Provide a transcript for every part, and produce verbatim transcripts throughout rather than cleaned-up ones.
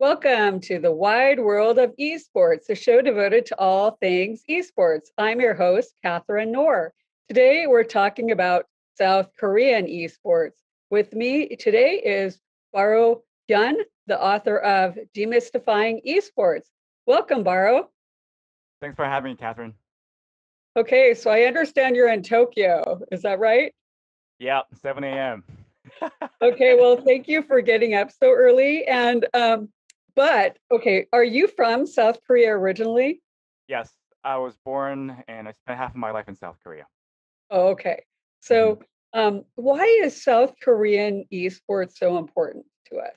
Welcome to the wide world of esports, a show devoted to all things esports. I'm your host, Katharine Nohr. Today, we're talking about South Korean esports. With me today is Baro Hyun, the author of Demystifying eSports. Welcome, Baro. Thanks for having me, Katharine. Okay, so I understand you're in Tokyo. Is that right? Yeah, seven a m Okay, well, thank you for getting up so early. And um, But, okay, are you from South Korea originally? Yes, I was born and I spent half of my life in South Korea. Oh, okay. So um, why is South Korean esports so important to us?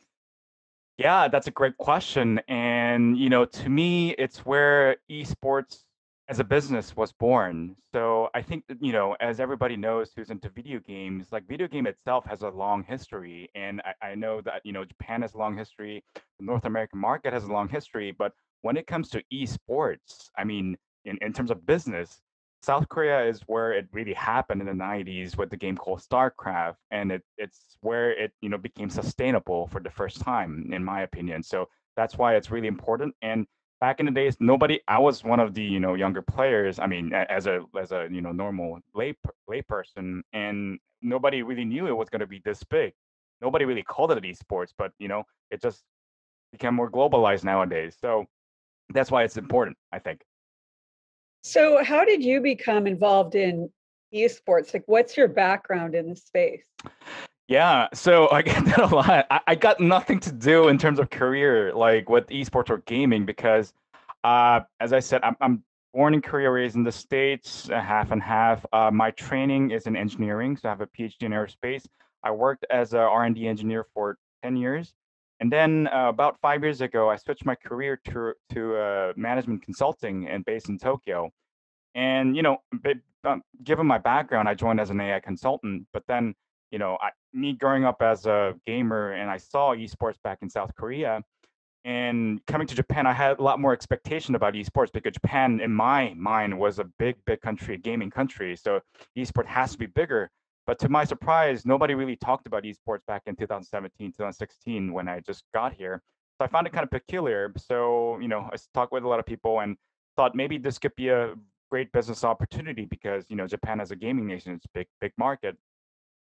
Yeah, that's a great question. And, you know, to me, it's where esports as a business was born. So I think that, you know, as everybody knows who's into video games, like video game itself has a long history. And I, I know that, you know, Japan has a long history, the North American market has a long history. But when it comes to esports, I mean, in, in terms of business, South Korea is where it really happened in the nineties with the game called StarCraft. And it, it's where it, you know, became sustainable for the first time, in my opinion. So that's why it's really important. And back in the days, nobody, I was one of the, you know, younger players, I mean, as a, as a, you know, normal lay, lay person, and nobody really knew it was going to be this big. Nobody really called it esports, but, you know, it just became more globalized nowadays. So that's why it's important, I think. So how did you become involved in esports? Like, what's your background in the space? Yeah, so I get that a lot. I, I got nothing to do in terms of career, like with esports or gaming, because uh, as I said, I'm, I'm born in Korea, raised in the States, uh, half and half. Uh, my training is in engineering, so I have a P H D in aerospace. I worked as an R and D engineer for ten years. And then uh, about five years ago, I switched my career to to uh, management consulting and based in Tokyo. And, you know, but, um, given my background, I joined as an A I consultant, but then, you know, I, me growing up as a gamer, and I saw esports back in South Korea, and coming to Japan, I had a lot more expectation about esports because Japan, in my mind, was a big, big country, a gaming country. So esports has to be bigger. But to my surprise, nobody really talked about esports back in two thousand seventeen, two thousand sixteen when I just got here. So I found it kind of peculiar. So, you know, I talked with a lot of people and thought maybe this could be a great business opportunity because, you know, Japan as a gaming nation, it's a big, big market.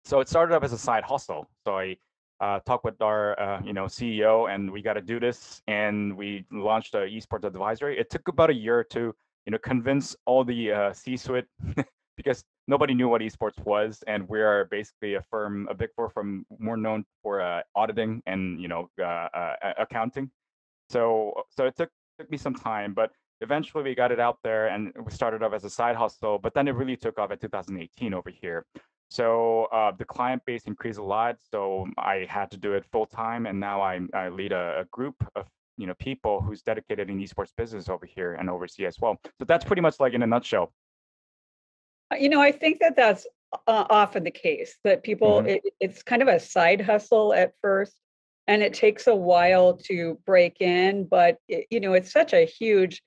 So it started up as a side hustle. So I uh, talked with our, uh, you know, C E O, and we got to do this. And we launched an esports advisory. It took about a year to, you know, convince all the uh, C-suite because nobody knew what esports was. And we are basically a firm, a big four firm, more known for uh, auditing and, you know, uh, uh, accounting. So, so it took took me some time, but eventually we got it out there, and we started up as a side hustle. But then it really took off in two thousand eighteen over here. So uh, the client base increased a lot. So I had to do it full time, and now I, I lead a, a group of you know people who's dedicated in esports business over here and overseas as well. So that's pretty much like in a nutshell. You know, I think that that's uh, often the case that people mm-hmm. it, it's kind of a side hustle at first, and it takes a while to break in. But it, you know, it's such a huge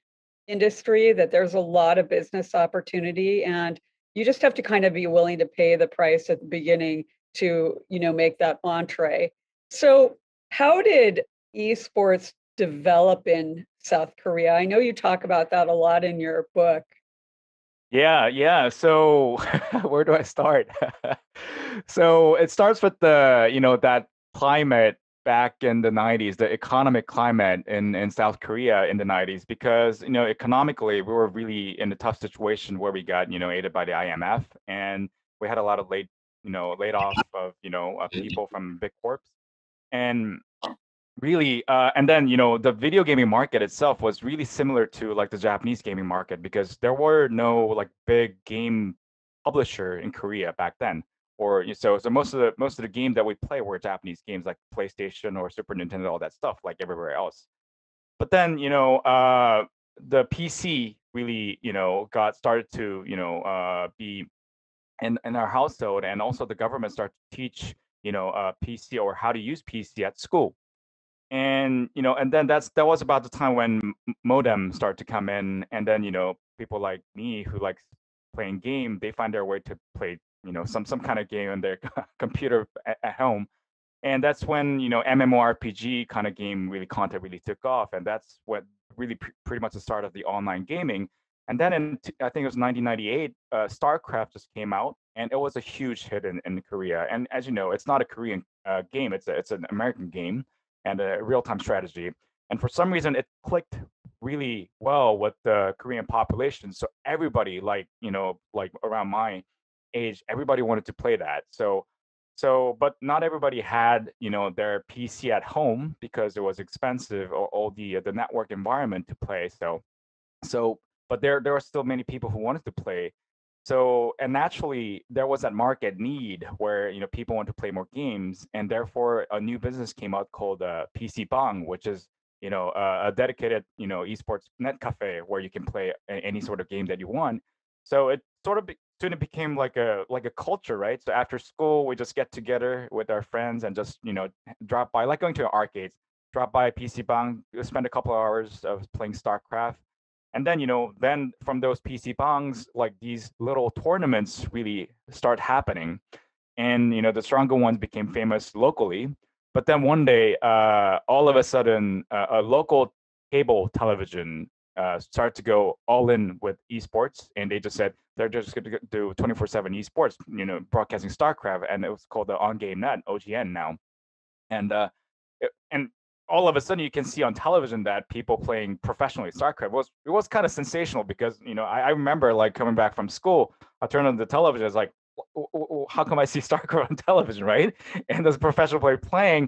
industry that there's a lot of business opportunity and. You just have to kind of be willing to pay the price at the beginning to, you know, make that entree. So how did esports develop in South Korea? I know you talk about that a lot in your book. Yeah, yeah. So where do I start? So it starts with the, you know, that climate back in the nineties, the economic climate in, in South Korea in the nineties, because, you know, economically, we were really in a tough situation where we got, you know, aided by the I M F. And we had a lot of late, you know, laid off of, you know, of people from big corps. And really, uh, and then, you know, the video gaming market itself was really similar to like the Japanese gaming market, because there were no like big game publisher in Korea back then. Or so, so most of the most of the games that we play were Japanese games like PlayStation or Super Nintendo, all that stuff, like everywhere else. But then, you know, uh, the P C really, you know, got started to, you know, uh, be in, in our household, and also the government started to teach, you know, uh, P C or how to use P C at school. And you know, and then that's that was about the time when modem started to come in, and then you know, people like me who like playing game, they find their way to play. You know, some some kind of game on their computer at, at home. And that's when, you know, MMORPG kind of game really content really took off. And that's what really pr- pretty much the start of the online gaming. And then in, t- I think it was nineteen ninety-eight, uh, StarCraft just came out, and it was a huge hit in, in Korea. And as you know, it's not a Korean uh, game, it's a, it's an American game and a real-time strategy. And for some reason, it clicked really well with the Korean population. So everybody, like, you know, like around my age, everybody wanted to play that. So So, but not everybody had, you know, their P C at home because it was expensive or all the uh, the network environment to play. So, so, but there there were still many people who wanted to play. So, and naturally, there was that market need where, you know, people want to play more games, and therefore a new business came out called uh, P C Bang, which is, you know, uh, a dedicated, you know, esports net cafe where you can play any sort of game that you want. So it sort of be- soon it became like a like a culture, right? So after school, we just get together with our friends and just, you know, drop by, like going to arcades, drop by P C Bang, spend a couple of hours of playing StarCraft. And then, you know, then from those P C Bangs, like these little tournaments really start happening. And, you know, the stronger ones became famous locally. But then one day, uh, all of a sudden, uh, a local cable television Uh, start to go all in with esports, and they just said they're just going to do twenty-four seven esports, you know, broadcasting StarCraft, and it was called the On Game Net, O G N now. And uh, it, and all of a sudden, you can see on television that people playing professionally StarCraft. It was it was kind of sensational because, you know, I, I remember like coming back from school, I turned on the television, I was like, how come I see StarCraft on television, right? And there's a professional player playing,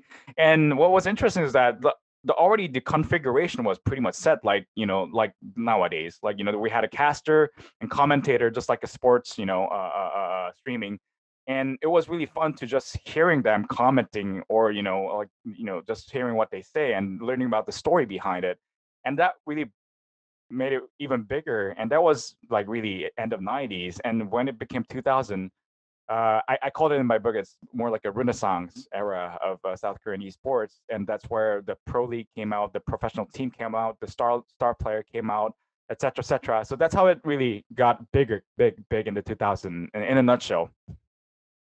and what was interesting is that the, The already the configuration was pretty much set, like, you know, like nowadays, like, you know, we had a caster and commentator, just like a sports, you know, uh, uh, uh, streaming, and it was really fun to just hearing them commenting or, you know, like, you know, just hearing what they say and learning about the story behind it, and that really made it even bigger. And that was like really end of nineties, and when it became two thousand, Uh, I, I called it in my book, it's more like a renaissance era of uh, South Korean esports. And that's where the pro league came out, the professional team came out, the star star player came out, et cetera, et cetera. So that's how it really got bigger, big, big in the two thousands, in, in a nutshell.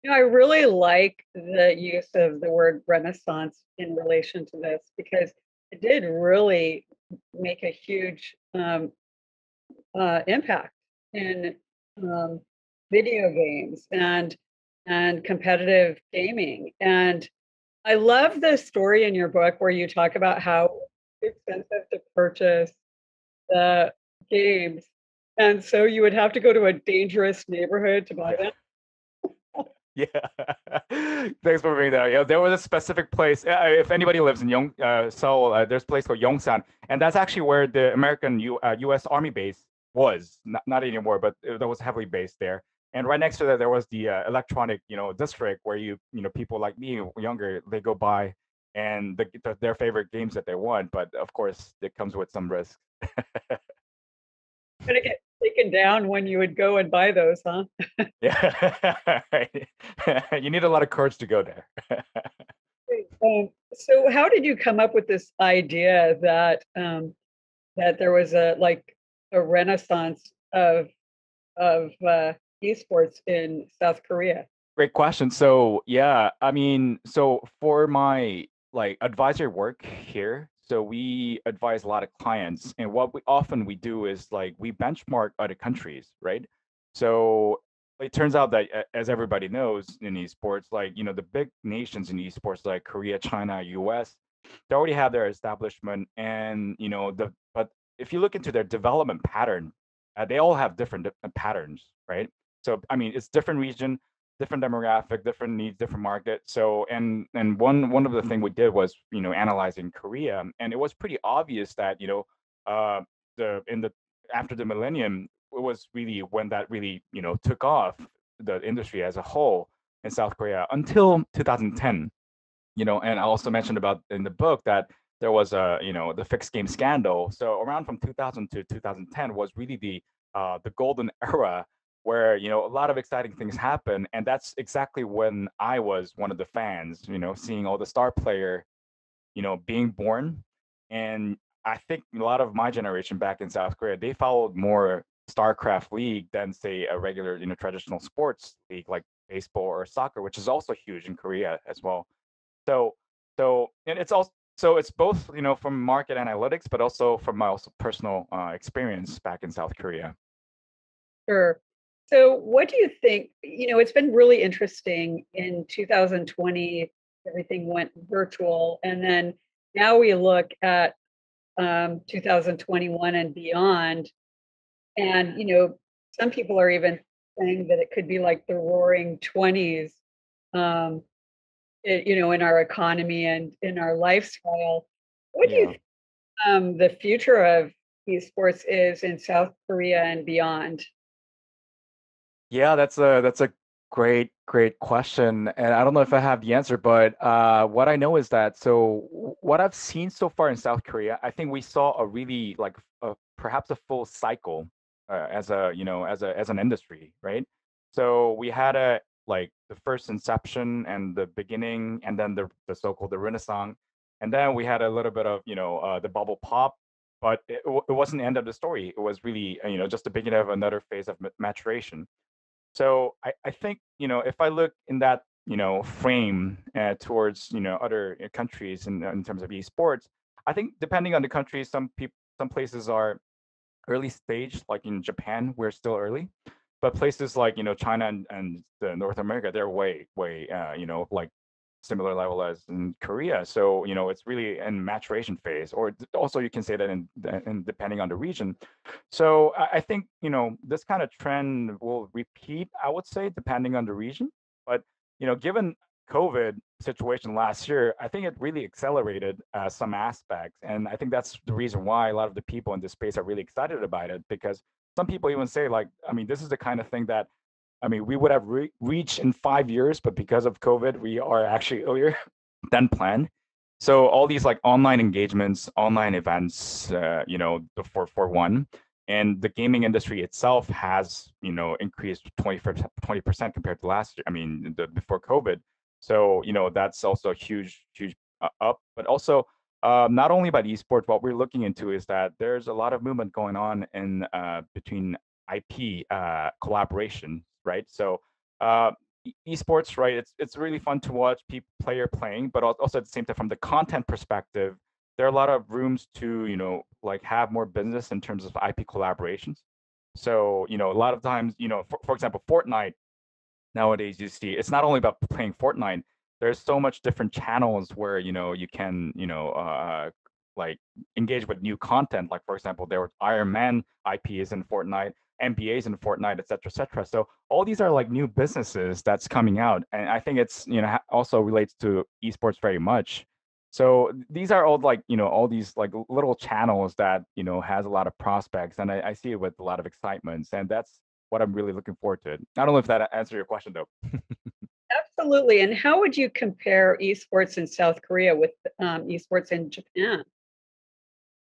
You know, I really like the use of the word renaissance in relation to this, because it did really make a huge um, uh, impact in um, video games and and competitive gaming. And I love the story in your book where you talk about how it's expensive to purchase the games, and so you would have to go to a dangerous neighborhood to buy them. Yeah, thanks for bringing that up. Yeah, there was a specific place. Uh, if anybody lives in Yong, uh, Seoul, uh, there's a place called Yongsan, and that's actually where the American U, uh, U S Army base was. Not, not anymore, but that was heavily based there. And right next to that, there was the uh, electronic, you know, district where you, you know, people like me, younger, they go by and the, the, their favorite games that they want. But of course, it comes with some risk. Gonna get taken down when you would go and buy those, huh? Yeah, you need a lot of courage to go there. um, so, how did you come up with this idea that um, that there was a like a renaissance of of uh, esports in South Korea? Great question. So yeah, I mean, so for my like advisory work here, so we advise a lot of clients, and what we often we do is like we benchmark other countries, right? So it turns out that as everybody knows in esports, like, you know, the big nations in esports like Korea, China, U S, they already have their establishment, and, you know, the but if you look into their development pattern, uh, they all have different uh, patterns, right? So, I mean, it's different region, different demographic, different needs, different market. So, and and one one of the thing we did was, you know, analyzing Korea, and it was pretty obvious that, you know, uh, the in the after the millennium, it was really when that really, you know, took off the industry as a whole in South Korea until two thousand ten, you know. And I also mentioned about in the book that there was a, you know, the fixed game scandal. So around from two thousand to two thousand ten was really the uh, the golden era, where, you know, a lot of exciting things happen. And that's exactly when I was one of the fans, you know, seeing all the star player, you know, being born. And I think a lot of my generation back in South Korea, they followed more StarCraft League than, say, a regular, you know, traditional sports league like baseball or soccer, which is also huge in Korea as well. So so and it's also so it's both, you know, from market analytics, but also from my also personal uh, experience back in South Korea. Sure. So what do you think? You know, it's been really interesting. In two thousand twenty, everything went virtual. And then now we look at um, two thousand twenty-one and beyond. And, you know, some people are even saying that it could be like the roaring twenties, um, it, you know, in our economy and in our lifestyle. What yeah. do you think um, the future of esports is in South Korea and beyond? Yeah, that's a that's a great, great question. And I don't know if I have the answer, but uh, what I know is that, so what I've seen so far in South Korea, I think we saw a really like a, perhaps a full cycle uh, as a, you know, as a as an industry, right? So we had a like the first inception and the beginning, and then the, the so-called the Renaissance. And then we had a little bit of, you know, uh, the bubble pop, but it, it wasn't the end of the story. It was really, you know, just the beginning of another phase of maturation. So I, I think, you know, if I look in that, you know, frame uh, towards, you know, other countries in, in terms of esports, I think depending on the country, some people, some places are early stage, like in Japan, we're still early, but places like, you know, China and, and the North America, they're way, way, uh, you know, like similar level as in Korea. So, you know, it's really in maturation phase, or also you can say that in, in depending on the region. So I think, you know, this kind of trend will repeat, I would say, depending on the region. But, you know, given COVID situation last year, I think it really accelerated uh, some aspects. And I think that's the reason why a lot of the people in this space are really excited about it, because some people even say, like, I mean, this is the kind of thing that, I mean, we would have re- reached in five years, but because of COVID, we are actually earlier than planned. So all these like online engagements, online events, uh, you know, the four forty-one, and the gaming industry itself has, you know, increased twenty percent compared to last year. I mean, the, before COVID. So, you know, that's also a huge, huge uh, up. But also, uh, not only about esports, what we're looking into is that there's a lot of movement going on in uh, between I P uh, collaboration. Right, so uh, esports, right? It's it's really fun to watch people player playing, but also at the same time, from the content perspective, there are a lot of rooms to, you know, like have more business in terms of I P collaborations. So, you know, a lot of times, you know, for, for example, Fortnite nowadays, you see it's not only about playing Fortnite. There's so much different channels where, you know, you can, you know, uh, like engage with new content. Like for example, there were Iron Man I Ps in Fortnite. M B As in Fortnite, et cetera, et cetera. So all these are like new businesses that's coming out. And I think it's, you know, also relates to esports very much. So these are all like, you know, all these like little channels that, you know, has a lot of prospects. And I, I see it with a lot of excitements. And that's what I'm really looking forward to. I don't know if that answered your question though. Absolutely. And how would you compare esports in South Korea with um, esports in Japan?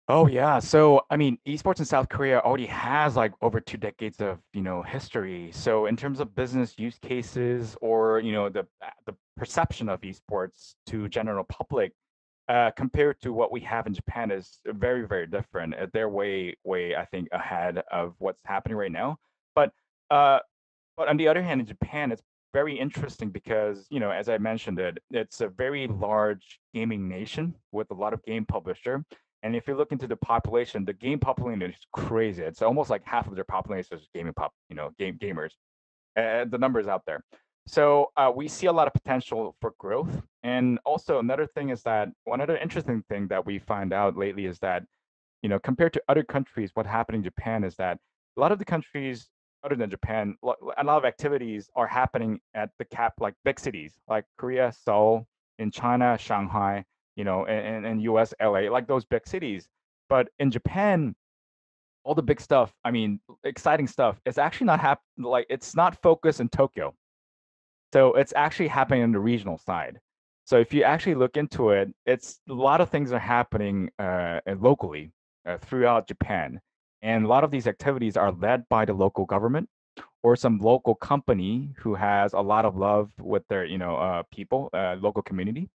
Oh, yeah. So, I mean, esports in South Korea already has like over two decades of, you know, history. So in terms of business use cases or, you know, the the perception of esports to general public uh, compared to what we have in Japan is very, very different. They're way, way, I think, ahead of what's happening right now. But uh, but on the other hand, in Japan, it's very interesting because, you know, as I mentioned, it, it's a very large gaming nation with a lot of game publisher. And if you look into the population, the game population is crazy. It's almost like half of their population is gaming pop, you know, game gamers. Uh, the numbers out there. So uh, we see a lot of potential for growth. And also another thing is that one other interesting thing that we find out lately is that, you know, compared to other countries, what happened in Japan is that a lot of the countries other than Japan, a lot of activities are happening at the cap, like big cities, like Korea, Seoul, in China, Shanghai, you know, and, and U S, L A, like those big cities. But in Japan, all the big stuff, I mean, exciting stuff, it's actually not happening, like it's not focused in Tokyo. So it's actually happening on the regional side. So if you actually look into it, it's a lot of things are happening uh, locally uh, throughout Japan. And a lot of these activities are led by the local government or some local company who has a lot of love with their, you know, uh, people, uh, local community.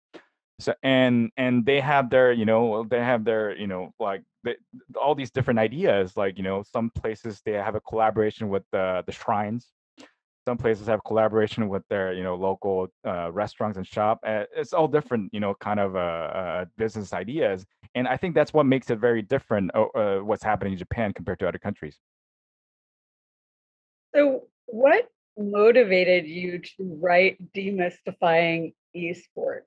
So and and they have their, you know, they have their, you know, like they, all these different ideas, like, you know, some places they have a collaboration with the, the shrines. Some places have collaboration with their, you know, local uh, restaurants and shop. Uh, it's all different, you know, kind of uh, uh, business ideas. And I think that's what makes it very different, uh, what's happening in Japan compared to other countries. So what motivated you to write Demystifying eSports?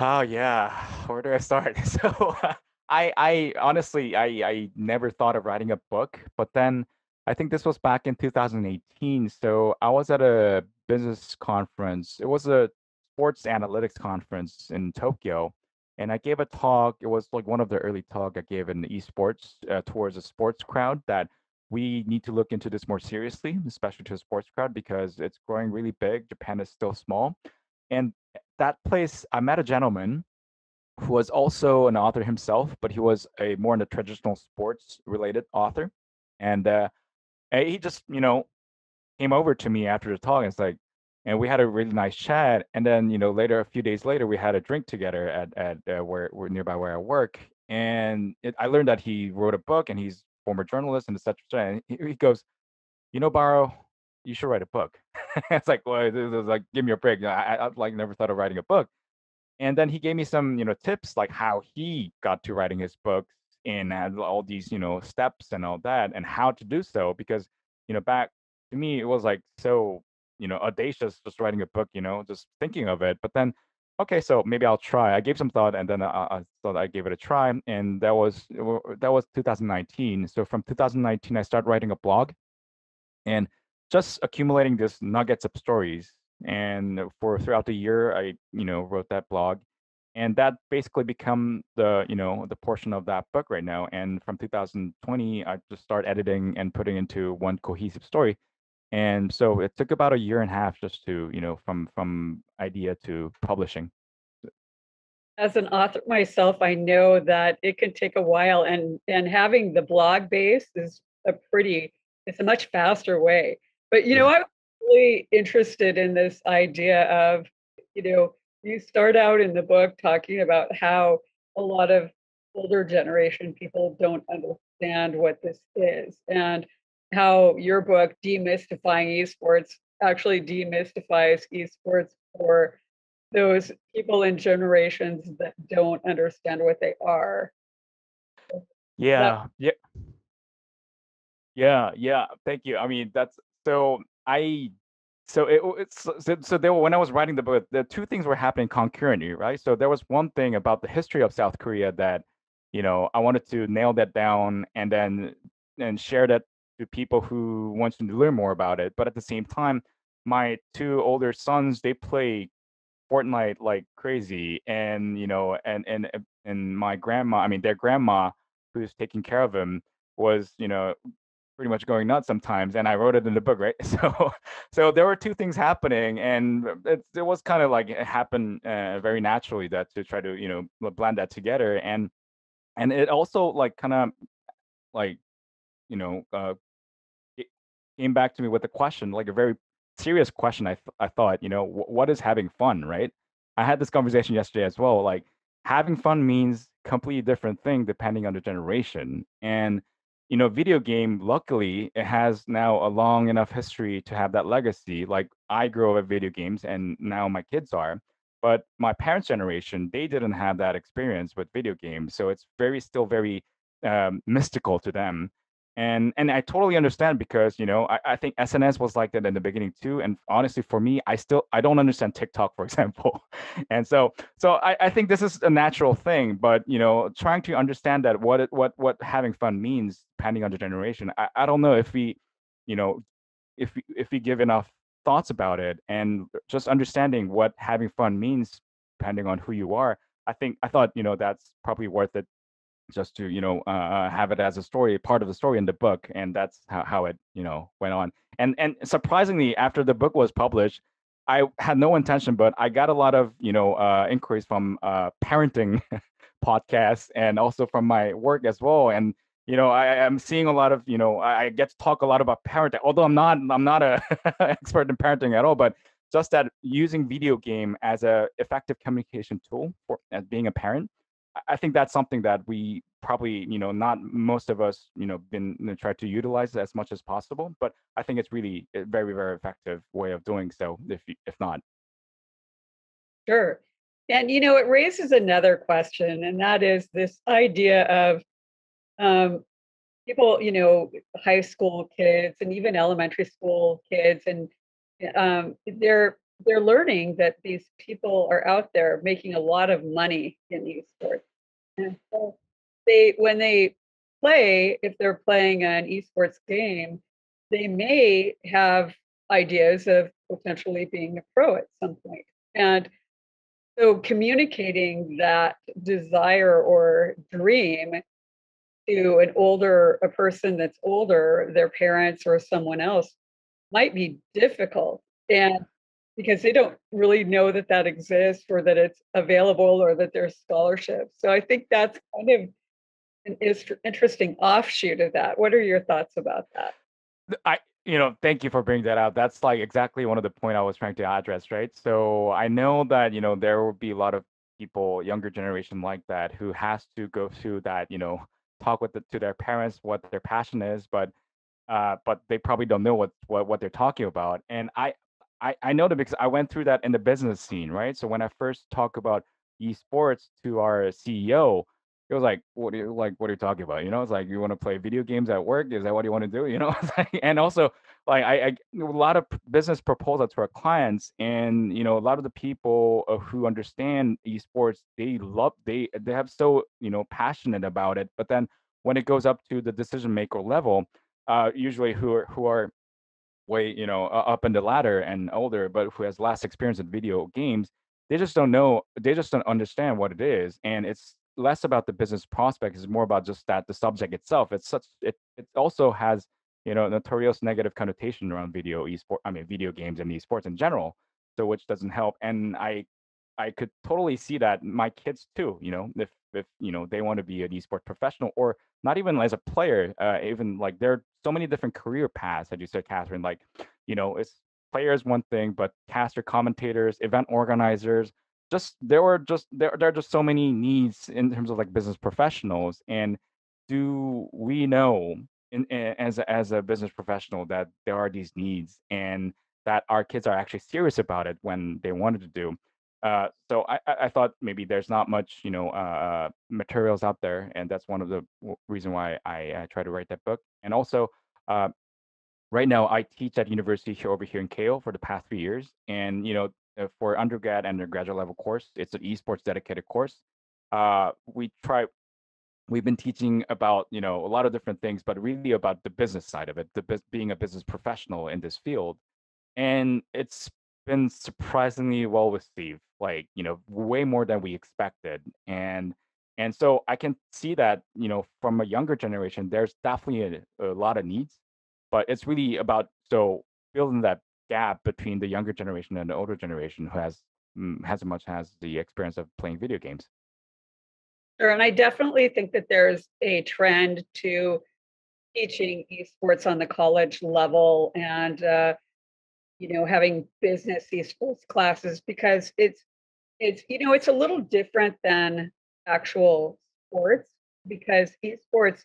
Oh, yeah. Where do I start? So uh, I, I honestly, I, I never thought of writing a book, but then I think this was back in two thousand eighteen. So I was at a business conference. It was a sports analytics conference in Tokyo. And I gave a talk. It was like one of the early talk I gave in esports uh, towards a sports crowd, that we need to look into this more seriously, especially to a sports crowd, because it's growing really big. Japan is still small. And that place, I met a gentleman who was also an author himself, but he was a more in the traditional sports related author. And uh, he just, you know, came over to me after the talk. And it's like, and we had a really nice chat. And then, you know, later, a few days later, we had a drink together at at uh, where, where nearby where I work. And it, I learned that he wrote a book, and he's a former journalist and et cetera, et cetera. And he, he goes, you know, Baro, you should write a book. It's like, well, it was like, give me a break. I, I like never thought of writing a book. And then he gave me some, you know, tips, like how he got to writing his books and had all these, you know, steps and all that, and how to do so. Because, you know, back to me, it was like so, you know, audacious, just writing a book, you know, just thinking of it. But then, okay, so maybe I'll try. I gave some thought, and then I, I thought I gave it a try. And that was that was two thousand nineteen. So from two thousand nineteen, I started writing a blog, and just accumulating this nuggets of stories. And for throughout the year, I, you know, wrote that blog. And that basically become the, you know, the portion of that book right now. And from two thousand twenty, I just started editing and putting into one cohesive story. And so it took about a year and a half just to, you know, from from idea to publishing. As an author myself, I know that it can take a while, and and having the blog base is a pretty, it's a much faster way. But, you know, I'm really interested in this idea of, you know, you start out in the book talking about how a lot of older generation people don't understand what this is, and how your book, Demystifying eSports, actually demystifies eSports for those people in generations that don't understand what they are. Yeah. Yeah. Yeah. Yeah. Thank you. I mean, that's so I. So it, it's so there. When I was writing the book, the two things were happening concurrently, right? So there was one thing about the history of South Korea that, you know, I wanted to nail that down and then and share that to people who wants to learn more about it. But at the same time, my two older sons, they play Fortnite like crazy, and you know, and and and my grandma, I mean, their grandma, who's taking care of them, was, you know, pretty much going nuts sometimes. And I wrote it in the book, right? So, so there were two things happening, and it, it was kind of like it happened uh, very naturally that to try to, you know, blend that together. And, and it also like kind of like, you know, uh, it came back to me with a question, like a very serious question. I, th- I thought, you know, w- what is having fun, right? I had this conversation yesterday as well. Like having fun means completely different thing depending on the generation. And, you know, video game, luckily, it has now a long enough history to have that legacy. Like I grew up with video games, and now my kids are. But my parents' generation, they didn't have that experience with video games. So it's very still very um, mystical to them. And and I totally understand, because, you know, I, I think S N S was like that in the beginning too. And honestly, for me, I still I don't understand TikTok, for example. And so so I, I think this is a natural thing. But, you know, trying to understand that what it, what what having fun means depending on the generation, I, I don't know if we, you know, if we, if we give enough thoughts about it, and just understanding what having fun means depending on who you are. I think I thought, you know, that's probably worth it, just to, you know, uh, have it as a story, part of the story in the book. And that's how, how it, you know, went on. And and surprisingly, after the book was published, I had no intention, but I got a lot of, you know, uh, inquiries from uh, parenting podcasts, and also from my work as well. And, you know, I am seeing a lot of, you know, I, I get to talk a lot about parenting, although I'm not, I'm not a expert in parenting at all, but just that using video game as a effective communication tool for as being a parent, I think that's something that we probably, you know, not most of us, you know, been you know, try to utilize as much as possible, but I think it's really a very, very effective way of doing so, if if not. Sure. And, you know, it raises another question, and that is this idea of um, people, you know, high school kids and even elementary school kids, and um, they're they're learning that these people are out there making a lot of money in esports. And so they, when they play, if they're playing an esports game, they may have ideas of potentially being a pro at some point. And so communicating that desire or dream to an older, a person that's older, their parents or someone else, might be difficult, and because they don't really know that that exists or that it's available or that there's scholarships. So I think that's kind of an interesting offshoot of that. What are your thoughts about that? I, you know, thank you for bringing that out. That's like exactly one of the points I was trying to address, right? So I know that, you know, there will be a lot of people, younger generation like that, who has to go through that, you know, talk with the, to their parents what their passion is, but uh, but they probably don't know what, what, what they're talking about. And I, I, I know that because I went through that in the business scene, right? So when I first talk about esports to our C E O, it was like, what are you like? What are you talking about? You know, it's like, you want to play video games at work? Is that what you want to do? You know, and also like I, I a lot of business proposals to our clients, and you know, a lot of the people who understand esports, they love, they they have so you know passionate about it. But then when it goes up to the decision maker level, uh, usually who are who are way you know up in the ladder and older, but who has less experience in video games, they just don't know, they just don't understand what it is, and it's less about the business prospect, is more about just that the subject itself. It's such it it also has you know notorious negative connotation around video esports. I mean video games and esports in general. So which doesn't help. And I I could totally see that my kids too. You know if if you know they want to be an esports professional or not even as a player. Uh, even like there are so many different career paths. As you said, Katharine. Like you know it's players one thing, but caster, commentators, event organizers. Just there were just there there are just so many needs in terms of like business professionals, and do we know in, in, as a, as a business professional that there are these needs and that our kids are actually serious about it when they wanted to do? Uh, so I I thought maybe there's not much you know uh, materials out there, and that's one of the reason why I uh, try to write that book. And also, uh, right now I teach at university here over here in K O for the past three years, and you know. For undergrad and undergraduate level course, it's an esports dedicated course. Uh, we try, we've been teaching about you know a lot of different things, but really about the business side of it, the being a business professional in this field, and it's been surprisingly well received. Like you know, way more than we expected, and and so I can see that you know from a younger generation, there's definitely a, a lot of needs, but it's really about so building that gap between the younger generation and the older generation who has as much has the experience of playing video games. Sure, and I definitely think that there's a trend to teaching esports on the college level and uh, you know having business esports classes because it's it's you know it's a little different than actual sports because esports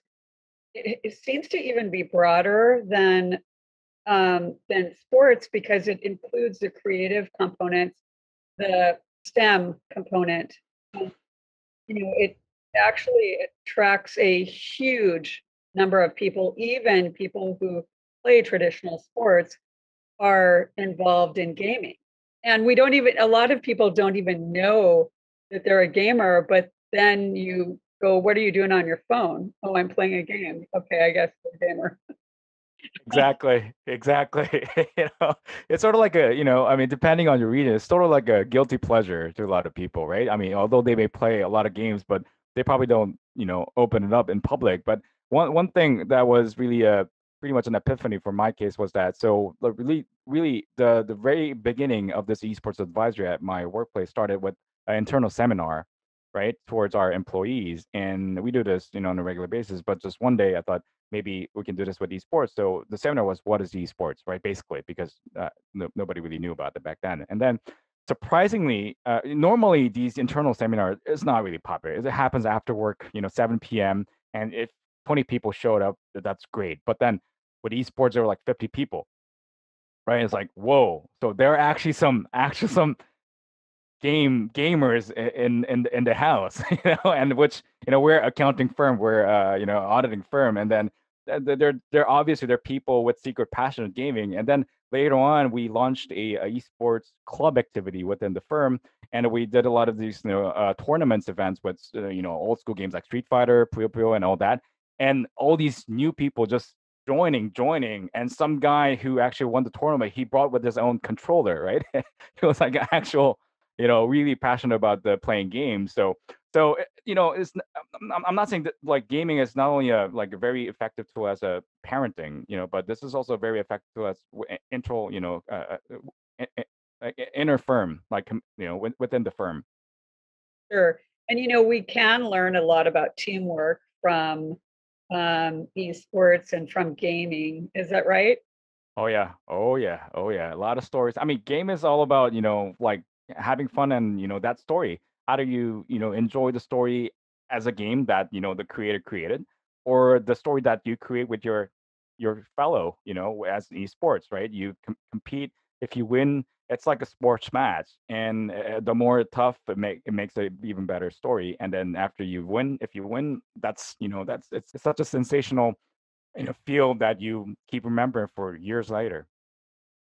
it, it seems to even be broader than. Um, than sports because it includes the creative components, the STEM component. Um, you know, it actually attracts a huge number of people. Even people who play traditional sports are involved in gaming, and we don't even. A lot of people don't even know that they're a gamer. But then you go, "What are you doing on your phone? Oh, I'm playing a game. Okay, I guess I'm a gamer." Exactly. Exactly. you know, it's sort of like a, you know, I mean, depending on your reading, it's sort of like a guilty pleasure to a lot of people, right? I mean, although they may play a lot of games, but they probably don't, you know, open it up in public. But one one thing that was really a pretty much an epiphany for my case was that so really, really the the very beginning of this esports advisory at my workplace started with an internal seminar, right, towards our employees, and we do this, you know, on a regular basis. But just one day, I thought. Maybe we can do this with esports. So the seminar was, what is esports, right? Basically, because uh, no, nobody really knew about it back then. And then surprisingly, uh, normally these internal seminars, it's not really popular. It happens after work, you know, seven p m And if twenty people showed up, that's great. But then with esports, there were like fifty people, right? It's like, whoa. So there are actually some, actually some game gamers in in in the house, you know, and which, you know, we're accounting firm, we're uh, you know, auditing firm, and then they're they're obviously they're people with secret passion of gaming. And then later on, we launched a, a esports club activity within the firm, and we did a lot of these, you know, uh, tournaments events with uh, you know, old school games like Street Fighter, Puyo Puyo, and all that. And all these new people just joining, joining, and some guy who actually won the tournament, he brought with his own controller, right? It was like an actual, you know, really passionate about the playing games. So, so you know, it's I'm not saying that like gaming is not only a like a very effective tool as a parenting, you know, but this is also very effective tool as internal, you know, uh, inner firm, like, you know, within the firm. Sure, and you know, we can learn a lot about teamwork from um, esports and from gaming. Is that right? Oh yeah, oh yeah, oh yeah. A lot of stories. I mean, game is all about, you know, like, having fun, and you know, that story, how do you you know enjoy the story as a game that, you know, the creator created, or the story that you create with your your fellow, you know, as esports, right? You com- compete. If you win, it's like a sports match, and uh, the more tough it, make, it makes an even better story. And then after you win, if you win, that's, you know, that's it's, it's such a sensational, you know, feel that you keep remembering for years later.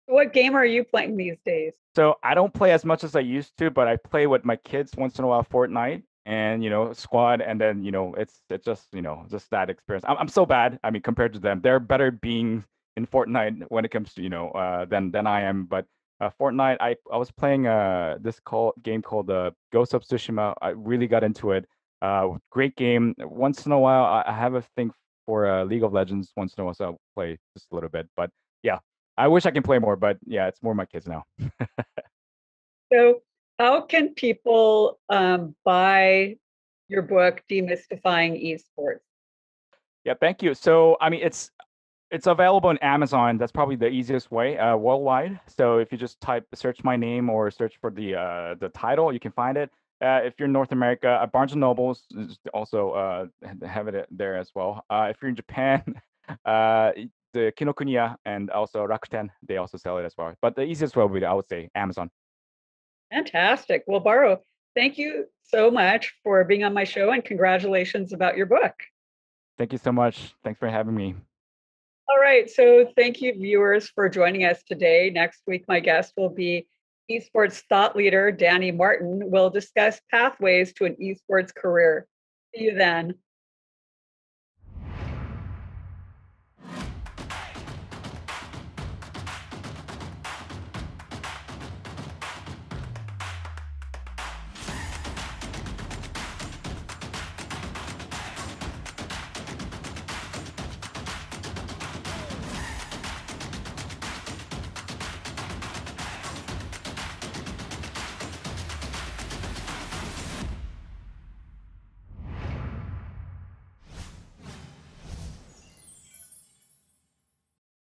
What game are you playing these days? So I don't play as much as I used to, but I play with my kids once in a while, Fortnite, and, you know, squad. And then, you know, it's it's just, you know, just that experience. I'm, I'm so bad. I mean, compared to them, they're better being in Fortnite when it comes to, you know, uh, than, than I am. But uh, Fortnite, I, I was playing uh, this call, game called uh, Ghost of Tsushima. I really got into it. Uh, great game. Once in a while, I, I have a thing for uh, League of Legends once in a while, so I'll play just a little bit. But yeah. I wish I can play more, but yeah, it's more my kids now. So how can people um, buy your book, Demystifying eSports? Yeah, thank you. So, I mean, it's it's available on Amazon. That's probably the easiest way, uh, worldwide. So if you just type, search my name or search for the uh, the title, you can find it. Uh, if you're in North America, uh, Barnes and Noble's also uh, have it there as well. Uh, if you're in Japan, uh, the Kinokuniya and also Rakuten, they also sell it as well. But the easiest way would be, I would say, Amazon. Fantastic. Well, Baro, thank you so much for being on my show, and congratulations about your book. Thank you so much. Thanks for having me. All right. So thank you, viewers, for joining us today. Next week, my guest will be esports thought leader Danny Martin. We'll discuss pathways to an esports career. See you then.